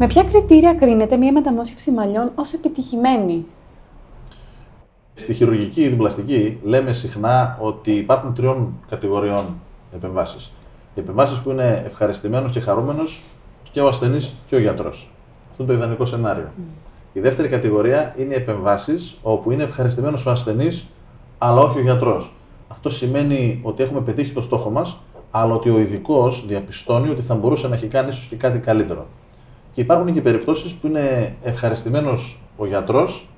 Με ποια κριτήρια κρίνεται μία μεταμόσχευση μαλλιών ως επιτυχημένη? Στη χειρουργική ή την πλαστική λέμε συχνά ότι υπάρχουν τριών κατηγοριών επεμβάσεις. Οι επεμβάσεις που είναι ευχαριστημένος και χαρούμενος και ο ασθενής και ο γιατρός. Αυτό είναι το ιδανικό σενάριο. Η δεύτερη κατηγορία είναι οι επεμβάσεις όπου είναι ευχαριστημένος ο ασθενής αλλά όχι ο γιατρός. Αυτό σημαίνει ότι έχουμε πετύχει το στόχο μας, αλλά ότι ο ειδικός διαπιστώνει ότι θα μπορούσε να έχει κάνει ίσως και κάτι καλύτερο. Και υπάρχουν και περιπτώσεις που είναι ευχαριστημένος ο γιατρός,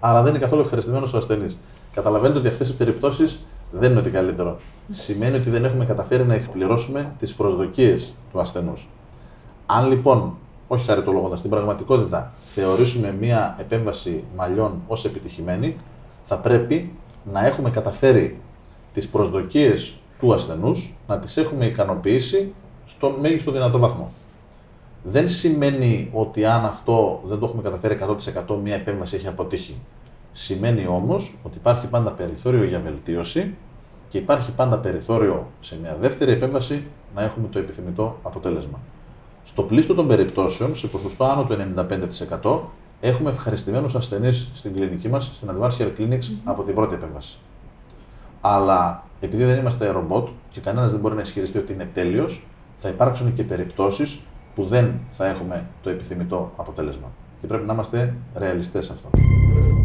αλλά δεν είναι καθόλου ευχαριστημένος ο ασθενής. Καταλαβαίνετε ότι αυτές οι περιπτώσεις δεν είναι ότι καλύτερο. Σημαίνει ότι δεν έχουμε καταφέρει να εκπληρώσουμε τις προσδοκίες του ασθενούς. Αν λοιπόν, όχι χαριτολογώντας, στην πραγματικότητα θεωρήσουμε μία επέμβαση μαλλιών ως επιτυχημένη, θα πρέπει να έχουμε καταφέρει τις προσδοκίες του ασθενούς, να τις έχουμε ικανοποιήσει στο μέγιστο δυνατό βαθμό. Δεν σημαίνει ότι αν αυτό δεν το έχουμε καταφέρει 100% μία επέμβαση έχει αποτύχει. Σημαίνει όμως ότι υπάρχει πάντα περιθώριο για βελτίωση και υπάρχει πάντα περιθώριο σε μία δεύτερη επέμβαση να έχουμε το επιθυμητό αποτέλεσμα. Στο πλείστο των περιπτώσεων, σε ποσοστό άνω του 95%, έχουμε ευχαριστημένους ασθενείς στην κλινική μας, στην Advanced Hair Clinics, από την πρώτη επέμβαση. Αλλά επειδή δεν είμαστε ρομπότ και κανένας δεν μπορεί να ισχυριστεί ότι είναι τέλειος, θα υπάρξουν και περιπτώσεις που δεν θα έχουμε το επιθυμητό αποτέλεσμα. Και πρέπει να είμαστε ρεαλιστές σε αυτό.